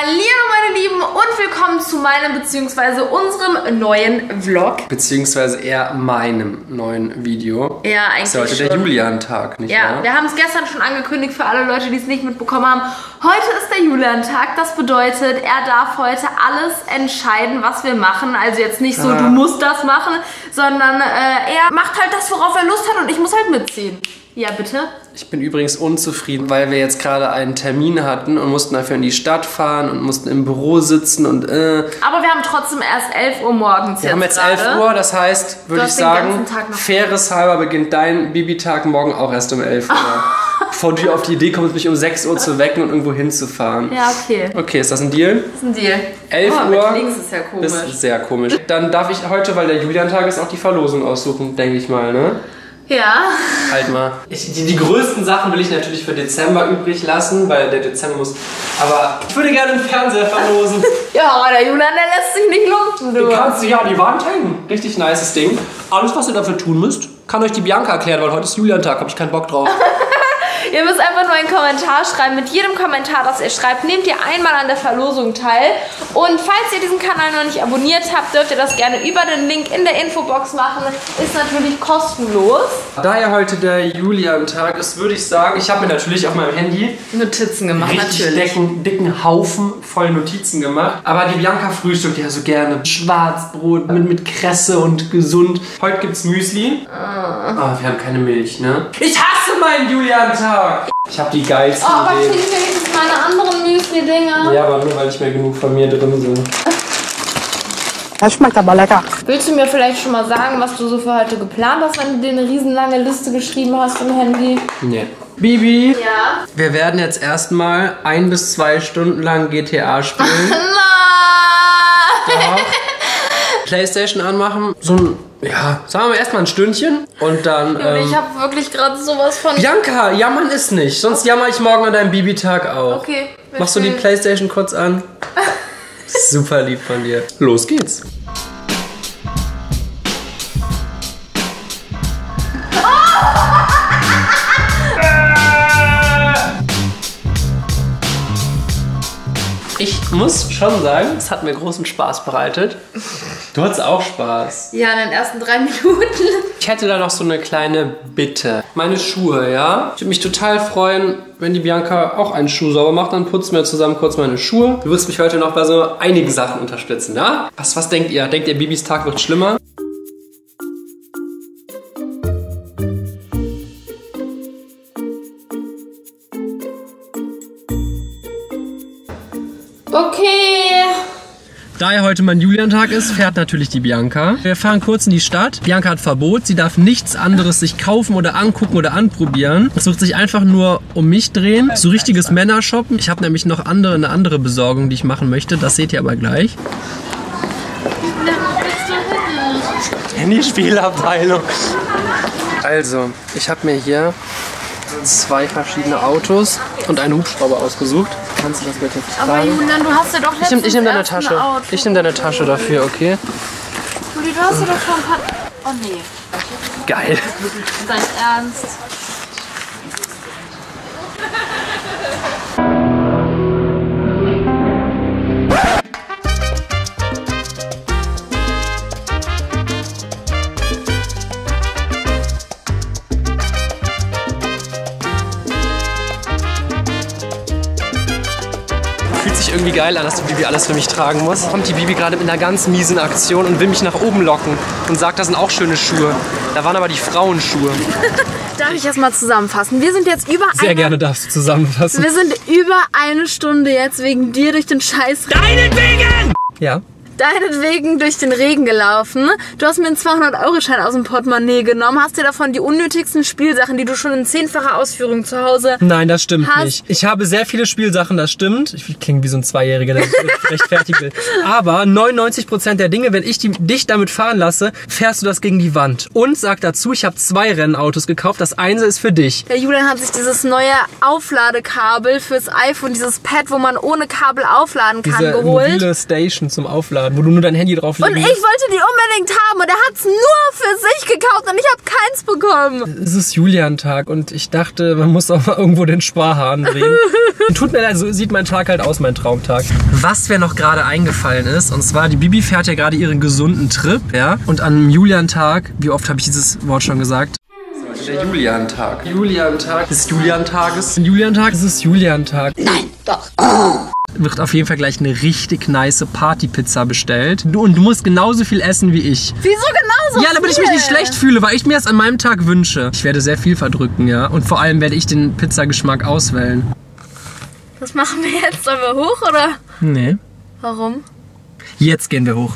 Hallihallo meine Lieben und willkommen zu meinem bzw. unserem neuen Vlog. Beziehungsweise eher meinem neuen Video. Ja, eigentlich schon. Ist heute der Julian-Tag, nicht wahr? Ja, wir haben es gestern schon angekündigt für alle Leute, die es nicht mitbekommen haben. Heute ist der Julian-Tag, das bedeutet, er darf heute alles entscheiden, was wir machen. Also jetzt nicht so, du musst das machen, sondern er macht halt das, worauf er Lust hat und ich muss halt mitziehen. Ja, bitte? Ich bin übrigens unzufrieden, weil wir jetzt gerade einen Termin hatten und mussten dafür in die Stadt fahren und mussten im Büro sitzen und aber wir haben trotzdem erst 11 Uhr morgens wir jetzt. Wir haben jetzt gerade 11 Uhr, das heißt, würde ich sagen, faires halber beginnt dein Bibi-Tag morgen auch erst um 11 Uhr. Bevor du auf die Idee kommst, mich um 6 Uhr zu wecken und irgendwo hinzufahren. Ja, okay. Okay, ist das ein Deal? Das ist ein Deal. 11 Uhr links ist ja komisch. Ist sehr komisch. Dann darf ich heute, weil der Julian-Tag ist, auch die Verlosung aussuchen, denke ich mal, ne? Ja. Halt mal. Die größten Sachen will ich natürlich für Dezember übrig lassen, weil der Dezember muss. Aber ich würde gerne einen Fernseher verlosen. Ja, der Julian, der lässt sich nicht lumpen, du. Kannst du ja die Wand hängen. Richtig nices Ding. Alles, was ihr dafür tun müsst, kann euch die Bianca erklären, weil heute ist Julian-Tag, habe ich keinen Bock drauf. Ihr müsst einfach nur einen Kommentar schreiben. Mit jedem Kommentar, das ihr schreibt, nehmt ihr einmal an der Verlosung teil. Und falls ihr diesen Kanal noch nicht abonniert habt, dürft ihr das gerne über den Link in der Infobox machen. Ist natürlich kostenlos. Da ja heute der Julian-Tag ist, würde ich sagen, ich habe mir natürlich auf meinem Handy Notizen gemacht. Richtig dicken Haufen voll Notizen gemacht. Aber die Bianca frühstückt ja so gerne Schwarzbrot mit Kresse und gesund. Heute gibt's Müsli. Aber wir haben keine Milch, ne? Ich hasse meinen Julian-Tag! Ich habe die geilsten Ideen. Oh, aber ich finde wenigstens meine anderen Müsli-Dinger. Ja, aber nur weil nicht mehr genug von mir drin sind. Das schmeckt aber lecker. Willst du mir vielleicht schon mal sagen, was du so für heute geplant hast, wenn du dir eine riesenlange Liste geschrieben hast im Handy? Nee. Bibi? Ja? Wir werden jetzt erstmal 1 bis 2 Stunden lang GTA spielen. Nein! Doch. Playstation anmachen, so ein... Ja, sagen wir erstmal ein Stündchen und dann. Ich habe wirklich gerade sowas von. Bianca, jammern ist nicht. Sonst jammer ich morgen an deinem Bibi-Tag auch. Okay. Machst du die Playstation kurz an? Super lieb von dir. Los geht's. Ich muss schon sagen, es hat mir großen Spaß bereitet. Du hattest auch Spaß. Ja, in den ersten 3 Minuten. Ich hätte da noch so eine kleine Bitte. Meine Schuhe, ja? Ich würde mich total freuen, wenn die Bianca auch einen Schuh sauber macht. Dann putzen wir zusammen kurz meine Schuhe. Du wirst mich heute noch bei so einigen Sachen unterstützen, ja? Was denkt ihr? Denkt ihr, Bibis Tag wird schlimmer? Okay. Da ja heute mein Julian-Tag ist, fährt natürlich die Bianca. Wir fahren kurz in die Stadt. Bianca hat Verbot. Sie darf nichts anderes sich kaufen oder angucken oder anprobieren. Es wird sich einfach nur um mich drehen. So richtiges Männershoppen. Ich habe nämlich noch eine andere Besorgung, die ich machen möchte. Das seht ihr aber gleich. Handyspielabteilung. Also, ich habe mir hier 2 verschiedene Autos und einen Hubschrauber ausgesucht. Kannst du das bitte tragen? Aber Julian, du hast ja doch letztens ich nehm deine Tasche. Ich nehme deine Tasche dafür, okay? Juli, du hast ja doch schon ein paar... Oh nee. Geil. Sei ernst. Irgendwie geil an, dass die Bibi alles für mich tragen muss. Kommt die Bibi gerade mit einer ganz miesen Aktion und will mich nach oben locken und sagt, das sind auch schöne Schuhe. Da waren aber die Frauenschuhe. Darf ich das mal zusammenfassen? Wir sind jetzt über Sehr gerne darfst du zusammenfassen. Wir sind über 1 Stunde jetzt wegen dir durch den Scheiß... Deinetwegen! Ja? Deinetwegen durch den Regen gelaufen. Du hast mir einen 200-Euro-Schein aus dem Portemonnaie genommen. Hast dir davon die unnötigsten Spielsachen, die du schon in 10-facher Ausführung zu Hause hast. Nein, das stimmt nicht. Ich habe sehr viele Spielsachen, das stimmt. Ich klinge wie so ein Zweijähriger, der sich rechtfertigt will. Aber 99% der Dinge, wenn ich dich damit fahren lasse, fährst du das gegen die Wand. Und sag dazu, ich habe 2 Rennautos gekauft. Das eine ist für dich. Der Julian hat sich dieses neue Aufladekabel fürs iPhone, dieses Pad, wo man ohne Kabel aufladen kann, geholt. Mobile Station zum Aufladen. wo du nur dein Handy drauflegst. Und ich wollte die unbedingt haben und er hat's nur für sich gekauft und ich habe keins bekommen. Es ist Julian-Tag und ich dachte, man muss auch mal irgendwo den Sparhahn drehen. Tut mir leid, so sieht mein Tag halt aus, mein Traumtag. Was mir noch gerade eingefallen ist, und zwar die Bibi fährt ja gerade ihren gesunden Trip, ja? Und an Julian-Tag, wie oft habe ich dieses Wort schon gesagt? Der Julian-Tag. Julian-Tag des Julian-Tages. Julian-Tag ist Julian-Tag. Nein, doch. Oh. Wird auf jeden Fall gleich eine richtig nice Partypizza bestellt. Und du musst genauso viel essen wie ich. Wieso genauso viel? Ja, damit ich mich nicht schlecht fühle, weil ich mir das an meinem Tag wünsche. Ich werde sehr viel verdrücken, ja. Und vor allem werde ich den Pizzageschmack auswählen. Das machen wir jetzt. Sollen wir hoch, oder? Nee. Warum? Jetzt gehen wir hoch.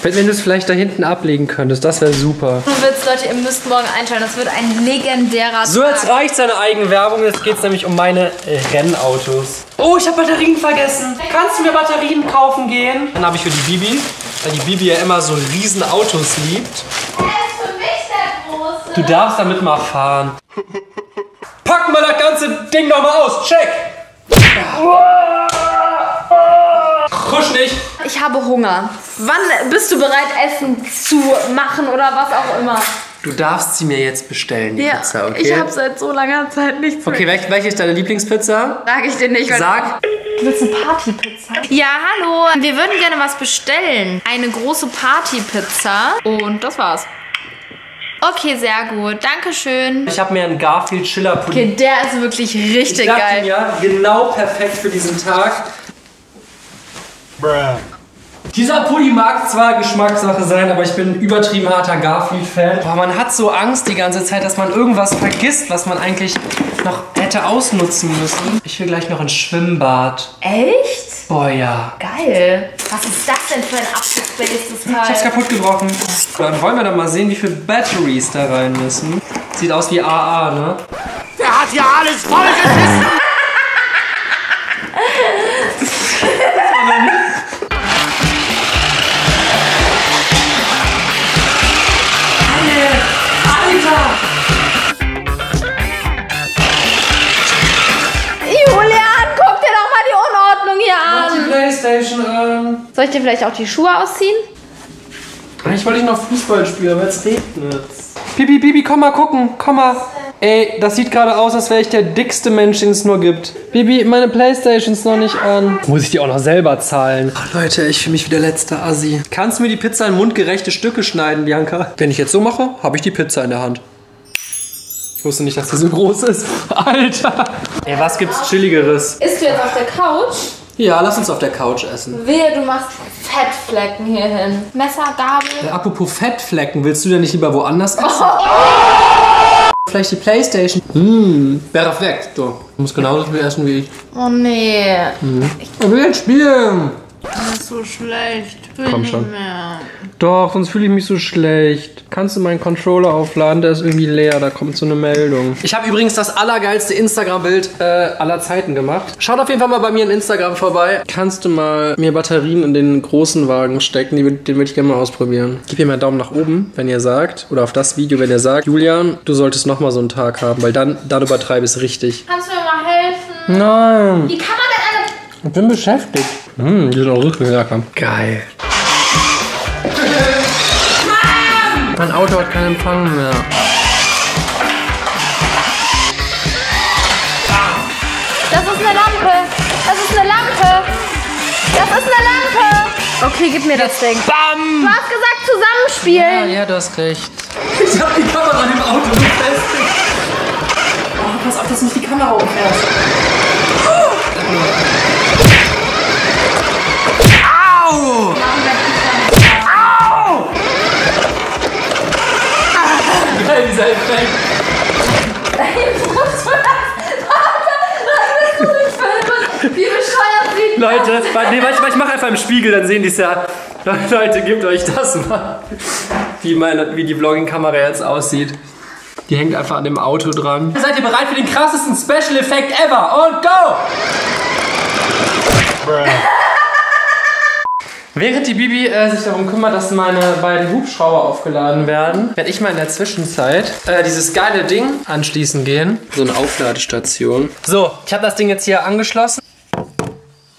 Wenn du es vielleicht da hinten ablegen könntest, das wäre super. So wird's, Leute, ihr müsst morgen einschalten. Das wird ein legendärer Tag. So, jetzt reicht seine Eigenwerbung. Jetzt geht's nämlich um meine Rennautos. Oh, ich habe Batterien vergessen. Kannst du mir Batterien kaufen gehen? Dann habe ich für die Bibi, weil die Bibi ja immer so riesen Autos liebt. Er ist für mich der Große. Du darfst damit mal fahren. Pack mal das ganze Ding nochmal aus. Check! Kusch nicht! Ich habe Hunger. Wann bist du bereit, Essen zu machen oder was auch immer? Du darfst sie mir jetzt bestellen, die Pizza, okay? Ich habe seit so langer Zeit nichts mehr. Okay, welche ist deine Lieblingspizza? Sag ich dir nicht. Sag. Du willst eine Partypizza? Ja, hallo. Wir würden gerne was bestellen. Eine große Partypizza. Und das war's. Okay, sehr gut. Dankeschön. Ich habe mir einen Garfield Schiller Pudding. Okay, der ist wirklich richtig geil. Ja, genau perfekt für diesen Tag. Bruh. Dieser Pulli mag zwar Geschmackssache sein, aber ich bin ein übertrieben harter Garfield-Fan. Boah, man hat so Angst die ganze Zeit, dass man irgendwas vergisst, was man eigentlich noch hätte ausnutzen müssen. Ich will gleich noch ins Schwimmbad. Echt? Boah, ja. Geil. Was ist das denn für ein abgespacedes Teil? Ich hab's kaputt gebrochen. Dann wollen wir doch mal sehen, wie viele Batteries da rein müssen. Sieht aus wie AA, ne? Der hat ja alles vollgebissen! Soll ich dir vielleicht auch die Schuhe ausziehen? Eigentlich wollte ich noch Fußball spielen, aber jetzt regnet's. Bibi, Bibi, komm mal gucken, komm mal. Ey, das sieht gerade aus, als wäre ich der dickste Mensch, den es nur gibt. Bibi, meine Playstation ist noch nicht an. Muss ich die auch noch selber zahlen? Ach Leute, ich fühle mich wie der letzte Assi. Kannst du mir die Pizza in mundgerechte Stücke schneiden, Bianca? Wenn ich jetzt so mache, habe ich die Pizza in der Hand. Ich wusste nicht, dass die so groß ist. Alter. Ey, was gibt's Chilligeres? Isst du jetzt auf der Couch? Ja, lass uns auf der Couch essen. Wehe, du machst Fettflecken hierhin. Messer, Gabel. Ja, apropos Fettflecken, willst du denn nicht lieber woanders essen? Oh. Vielleicht die Playstation. Wäre perfekt. Du musst genauso viel essen wie ich. Oh nee. Ich will jetzt spielen. Das ist so schlecht. Komm schon. Mehr. Doch, sonst fühle ich mich so schlecht. Kannst du meinen Controller aufladen? Der ist irgendwie leer, da kommt so eine Meldung. Ich habe übrigens das allergeilste Instagram-Bild aller Zeiten gemacht. Schaut auf jeden Fall mal bei mir in Instagram vorbei. Kannst du mal mir Batterien in den großen Wagen stecken? Den würde ich gerne mal ausprobieren. Gib mir mal einen Daumen nach oben, wenn ihr sagt, oder auf das Video, wenn ihr sagt, Julian, du solltest nochmal so einen Tag haben, weil dann übertreibst du richtig. Kannst du mir mal helfen? Nein. Wie kann man denn eine... Ich bin beschäftigt. Die sind auch richtig lecker. Geil. Mein Auto hat keinen Empfang mehr. Das ist eine Lampe. Das ist eine Lampe. Das ist eine Lampe. Okay, gib mir das Ding. Bam! Du hast gesagt, zusammenspielen. Ja, du hast recht. Ich hab die Kamera an dem Auto befestigt. Oh, pass auf, dass nicht die Kamera umfährst. Au! Dieser Effekt. Wie bescheuert sieht Leute, ich mach einfach im Spiegel, dann sehen die es ja. Leute, gebt euch das mal. Wie die Vlogging-Kamera jetzt aussieht. Die hängt einfach an dem Auto dran. Seid ihr bereit für den krassesten Special-Effekt ever? Und go! Während die Bibi sich darum kümmert, dass meine beiden Hubschrauber aufgeladen werden, werde ich mal in der Zwischenzeit dieses geile Ding anschließen gehen. So eine Aufladestation. So, ich habe das Ding jetzt hier angeschlossen.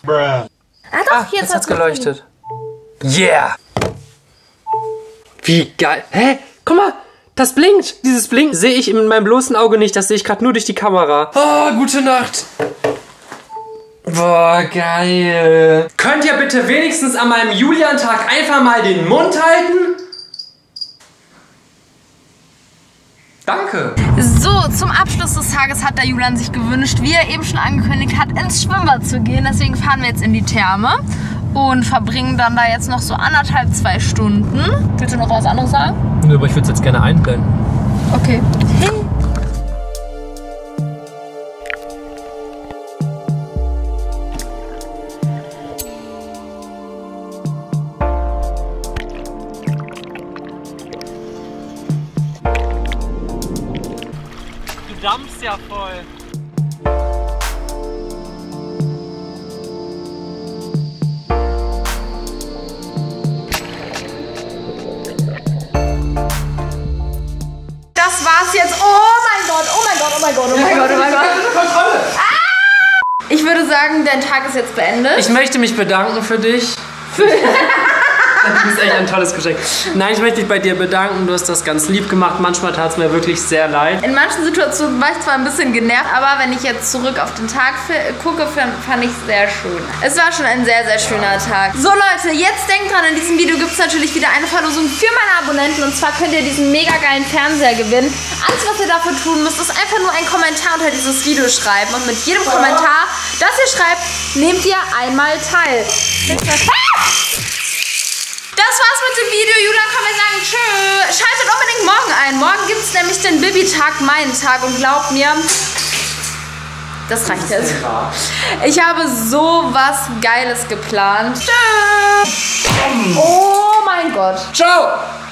Bruh. Ah doch, hier jetzt hat's geleuchtet. Yeah! Wie geil. Hä? Guck mal, das blinkt. Dieses Blinken sehe ich in meinem bloßen Auge nicht. Das sehe ich gerade nur durch die Kamera. Oh, gute Nacht. Boah, geil. Könnt ihr bitte wenigstens an meinem Julian-Tag einfach mal den Mund halten? Danke. So, zum Abschluss des Tages hat der Julian sich gewünscht, wie er eben schon angekündigt hat, ins Schwimmbad zu gehen. Deswegen fahren wir jetzt in die Therme und verbringen dann da jetzt noch so anderthalb, 2 Stunden. Willst du noch was anderes sagen? Nö, aber ich würde es jetzt gerne einblenden. Okay. Du dampfst ja voll. Das war's jetzt. Oh mein Gott, oh mein Gott, oh mein Gott, oh mein Gott, oh mein Gott. Kontrolle. Ich würde sagen, dein Tag ist jetzt beendet. Ich möchte mich bedanken für dich. Du bist echt ein tolles Geschenk. Nein, ich möchte dich bei dir bedanken. Du hast das ganz lieb gemacht. Manchmal tat es mir wirklich sehr leid. In manchen Situationen war ich zwar ein bisschen genervt, aber wenn ich jetzt zurück auf den Tag gucke, fand ich es sehr schön. Es war schon ein sehr, sehr schöner Tag. So Leute, jetzt denkt dran, in diesem Video gibt es natürlich wieder eine Verlosung für meine Abonnenten. Und zwar könnt ihr diesen mega geilen Fernseher gewinnen. Alles, was ihr dafür tun müsst, ist einfach nur einen Kommentar unter dieses Video schreiben. Und mit jedem Kommentar, das ihr schreibt, nehmt ihr einmal teil. Das war's mit dem Video. Julian kann mir sagen, tschö. Schaltet unbedingt morgen ein. Morgen gibt's nämlich den Bibi-Tag, meinen Tag. Und glaubt mir, das reicht jetzt. Ich habe so was Geiles geplant. Tschö. Oh mein Gott. Ciao.